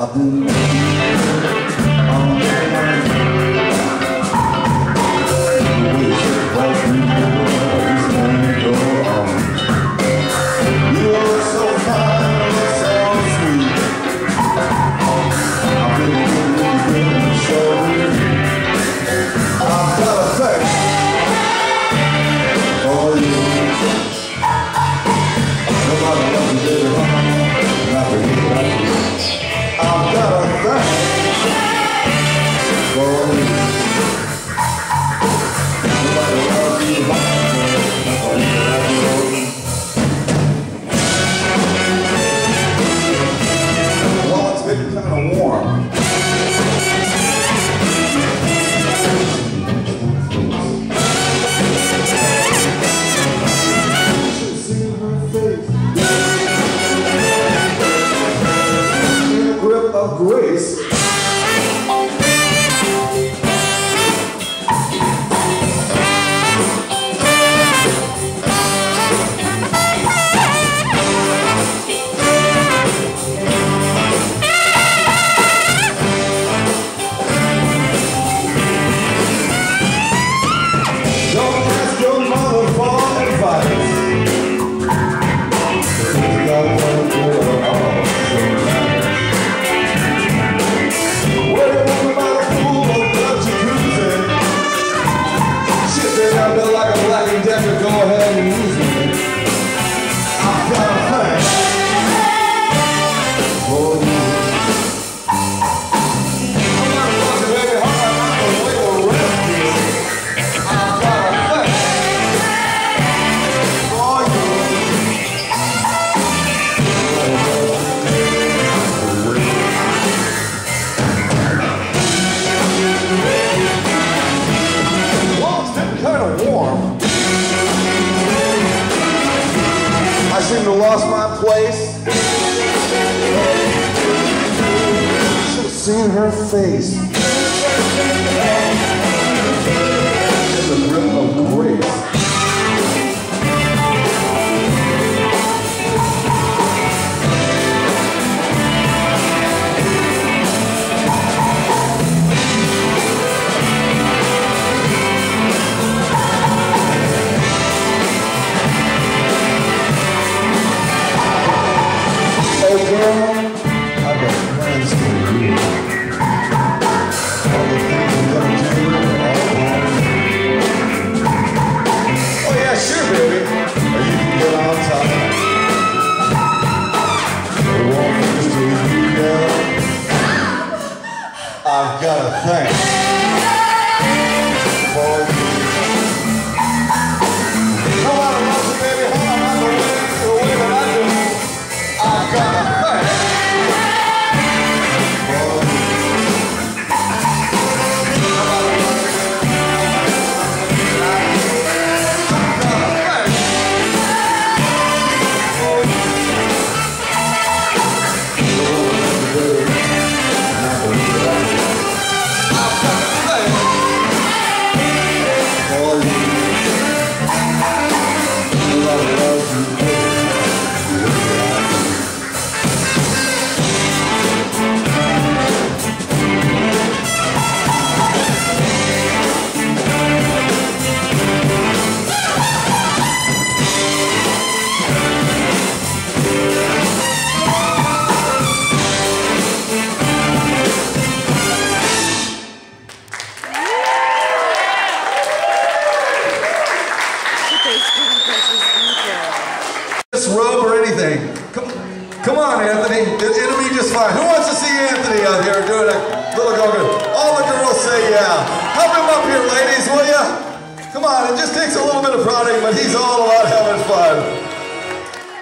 I've been lost my place. Should've seen her face. It's a grip of grace. I've got a thing for you. Nobody loves you, baby. Hold on, I'm the way that I do. I've got a thing for you. Nobody loves you, baby. I've got a thing for you. Robe or anything. Come on, Anthony. It'll be just fine. Who wants to see Anthony out here doing a little go-go? All the girls say yeah. Help him up here, ladies, will ya? Come on, it just takes a little bit of prodding, but he's all about having fun.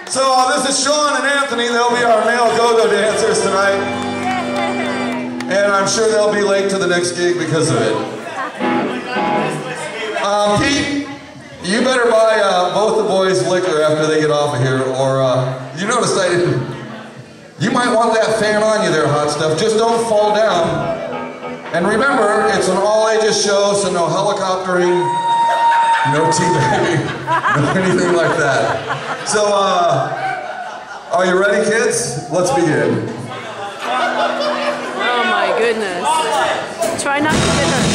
So this is Sean and Anthony. They'll be our male go-go dancers tonight. And I'm sure they'll be late to the next gig because of it. Pete, you better buy both the boys liquor after they get off of here, or you notice I didn't. You might want that fan on you there, hot stuff. Just don't fall down. And remember, it's an all-ages show, so no helicoptering, no teabagging, no anything like that. So, are you ready, kids? Let's begin. goodness. Try not to get hurt.